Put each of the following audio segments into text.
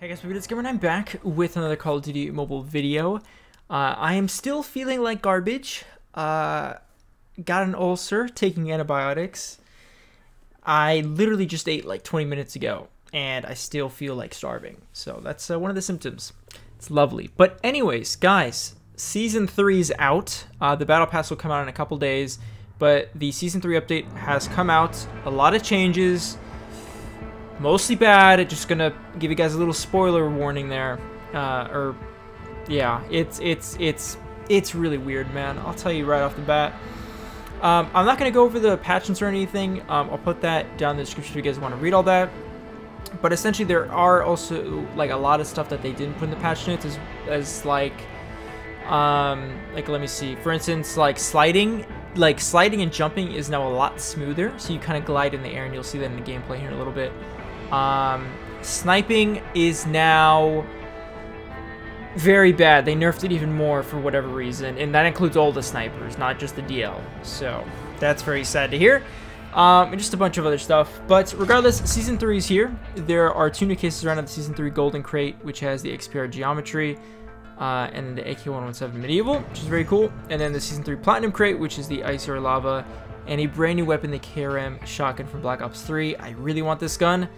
Hey guys, we're Bnatesgamer and I'm back with another Call of Duty Mobile video. I am still feeling like garbage. Got an ulcer, taking antibiotics. I literally just ate like 20 minutes ago and I still feel like starving. So that's one of the symptoms. It's lovely. But anyways, guys, Season 3 is out. The Battle Pass will come out in a couple days, but the Season 3 update has come out. A lot of changes. Mostly bad. Just gonna give you guys a little spoiler warning there. Yeah, it's really weird, man. I'll tell you right off the bat. I'm not gonna go over the patch notes or anything. I'll put that down in the description if you guys want to read all that. But essentially, there are also like a lot of stuff that they didn't put in the patch notes, as like let me see. For instance, like sliding and jumping is now a lot smoother, so you kind of glide in the air, and you'll see that in the gameplay here in a little bit. Sniping is now very bad. They nerfed it even more for whatever reason, and that includes all the snipers, not just the DL. So that's very sad to hear. And just a bunch of other stuff. But regardless, Season 3 is here. There are two new cases around the Season 3 Golden Crate, which has the XPR geometry, and the AK-117 Medieval, which is very cool. And then the Season 3 Platinum Crate, which is the Ice or Lava, and a brand new weapon, the KRM shotgun from Black Ops 3. I really want this gun.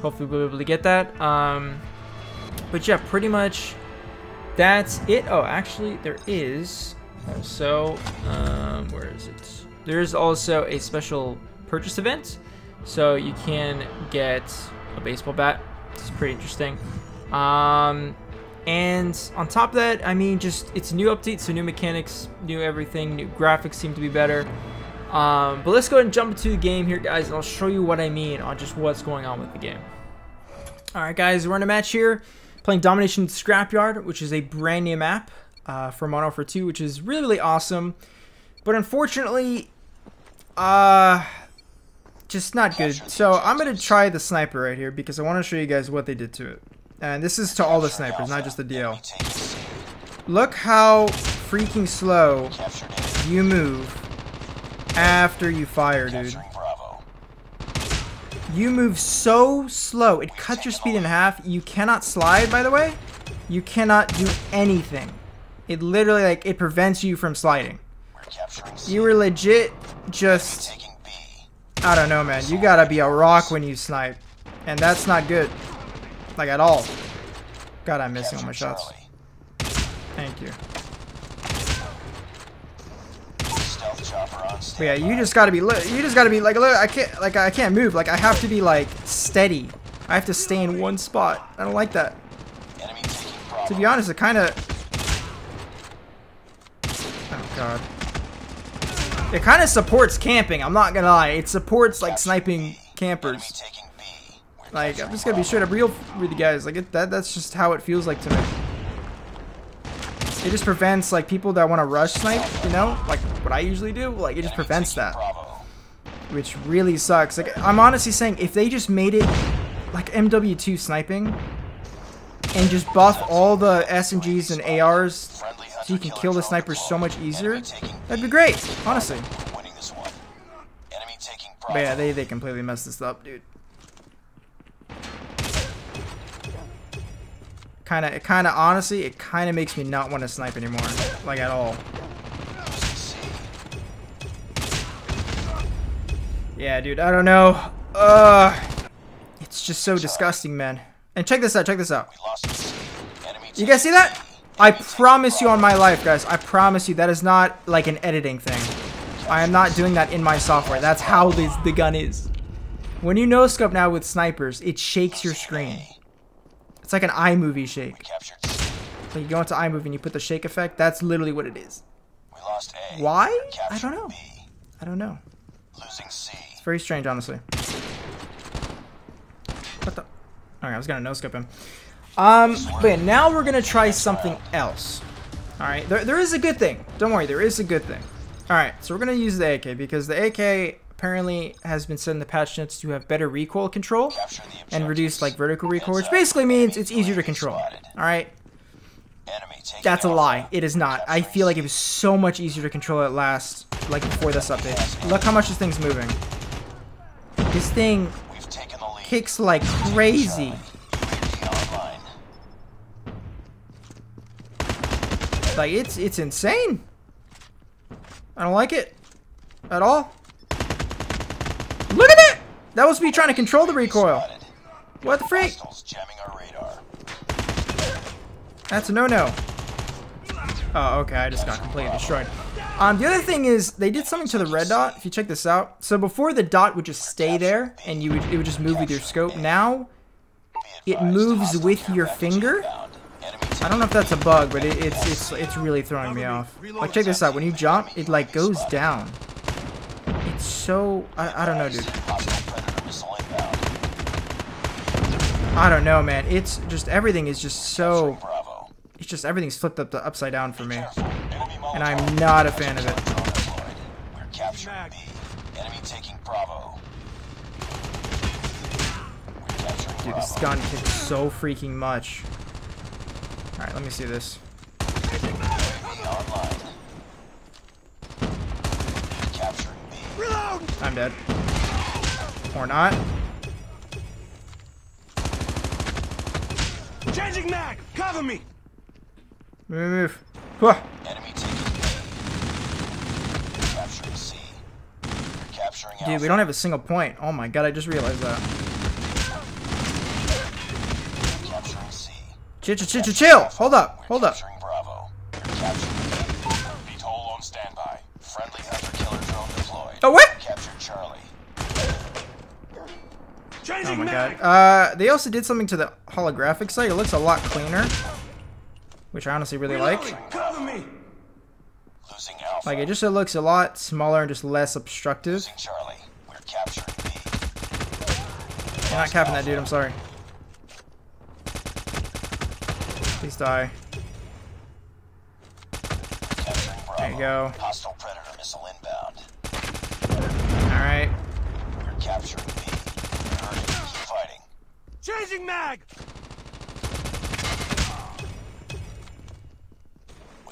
Hopefully we'll be able to get that. But yeah, pretty much that's it. Oh, actually, there is also, where is it? There is also a special purchase event. So you can get a baseball bat. It's pretty interesting. And on top of that, I mean, just it's a new update, so new mechanics, new everything, new graphics seem to be better. But let's go ahead and jump into the game here, guys, and I'll show you what I mean on just what's going on with the game. All right, guys, we're in a match here, playing Domination Scrapyard, which is a brand new map for Modern Warfare 2, which is really, really awesome. But unfortunately, just not good. So I'm going to try the sniper right here because I want to show you guys what they did to it. And this is to all the snipers, not just the DL. Look how freaking slow you move after you fire, dude. You move so slow. It cuts your speed in half. You cannot slide, by the way. You cannot do anything. It literally, like, it prevents you from sliding. You were legit just... I don't know, man. You gotta be a rock when you snipe. And that's not good. Like, at all. God, I'm missing all my shots. Thank you. But yeah, you just gotta be. Like, look, I can't move. Like, I have to be like steady. I have to stay in one spot. I don't like that. To be honest, it kind of. Oh God. It kind of supports camping. I'm not gonna lie. It supports like sniping campers. Like, I'm just gonna be straight up real with you guys. Like, that's just how it feels like to me. It just prevents, like, people that want to rush snipe, you know? Like, what I usually do, like, it just prevents that. Which really sucks. Like, I'm honestly saying, if they just made it, like, MW2 sniping, and just buff all the SMGs and ARs, so you can kill the snipers so much easier, that'd be great, honestly. But yeah, they completely messed this up, dude. It kind of honestly, it kind of makes me not want to snipe anymore, like at all. Yeah, dude, I don't know. It's just so disgusting, man. And check this out, check this out. You guys see that? I promise you on my life, guys, I promise you that is not like an editing thing. I am not doing that in my software. That's how the gun is. When you no scope now with snipers, it shakes your screen. It's like an iMovie shake. So you go into iMovie and you put the shake effect. That's literally what it is. Why? I don't know. I don't know. It's very strange, honestly. What the? Alright, I was gonna no-scope him. But yeah, now we're gonna try something else. Alright, there is a good thing. Don't worry, there is a good thing. Alright, so we're gonna use the AK because the AK apparently has been said in the patch notes to have better recoil control and reduce like vertical recoil, which basically means it's easier to control. Alright? That's a lie. It is not. I feel like it was so much easier to control at last, like before this update. Look how much this thing's moving. This thing kicks like crazy. Like, it's insane. I don't like it at all. Look at that! That was me trying to control the recoil. What the freak? That's a no-no. Oh, okay, I just got completely destroyed. The other thing is, they did something to the red dot, if you check this out. So before, the dot would just stay there, and it would just move with your scope. Now, it moves with your finger. I don't know if that's a bug, but it's really throwing me off. Like, check this out. When you jump, it, like, goes down. It's so... I don't know, dude. I don't know, man. It's just... Everything is just so... It's just... Everything's flipped up to upside down for me. And I'm not a fan of it. Dude, this gun kicks so freaking much. Alright, let me see this. I'm dead. Or not. Changing mag! Cover me! Move. Dude, we don't have a single point. Oh my god, I just realized that. Chill! Hold up. Oh, what? Oh my god. They also did something to the holographic site. It looks a lot cleaner, which I honestly really like. Like, it looks a lot smaller and just less obstructive. I'm not capping that dude, I'm sorry. Please die. There you go. Alright. Changing mag.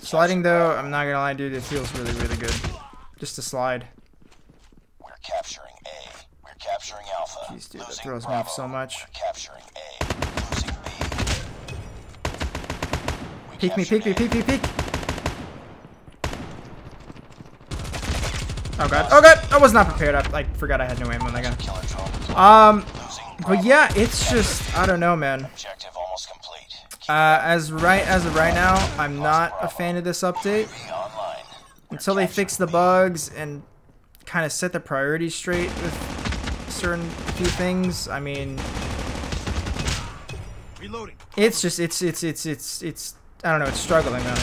Sliding though, I'm not gonna lie, dude, it feels really, really good. Just to slide. We're capturing A. We're capturing Alpha. Jeez, dude, that throws me off so much. Peek me, peek. Oh god, I was not prepared. I like forgot I had no ammo on that gun. But yeah, it's just, I don't know, man. As of right now, I'm not a fan of this update. Until they fix the bugs and kind of set the priorities straight with certain few things. I mean, it's just, it's I don't know, it's struggling now.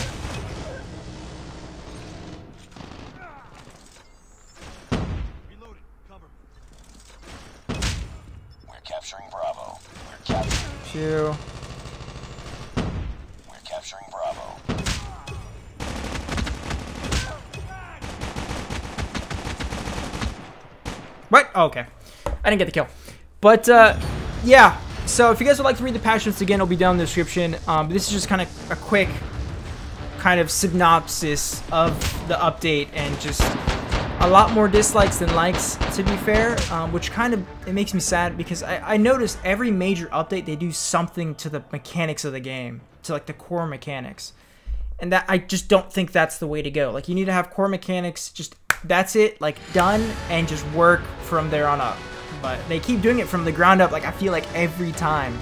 We're capturing Bravo. What? Oh, okay. I didn't get the kill. But, yeah. So, if you guys would like to read the patch notes again, it'll be down in the description. This is just kind of a quick kind of synopsis of the update, and just a lot more dislikes than likes, to be fair, which kind of, it makes me sad, because I noticed every major update they do something to the mechanics of the game, to like the core mechanics, and that I just don't think that's the way to go. Like, you need to have core mechanics, just that's it, like done, and just work from there on up. But they keep doing it from the ground up, like I feel like every time,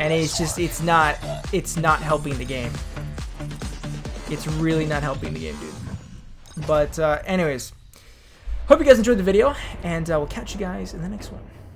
and it's just it's not helping the game. It's really not helping the game, dude. But anyways. Hope you guys enjoyed the video, and we'll catch you guys in the next one.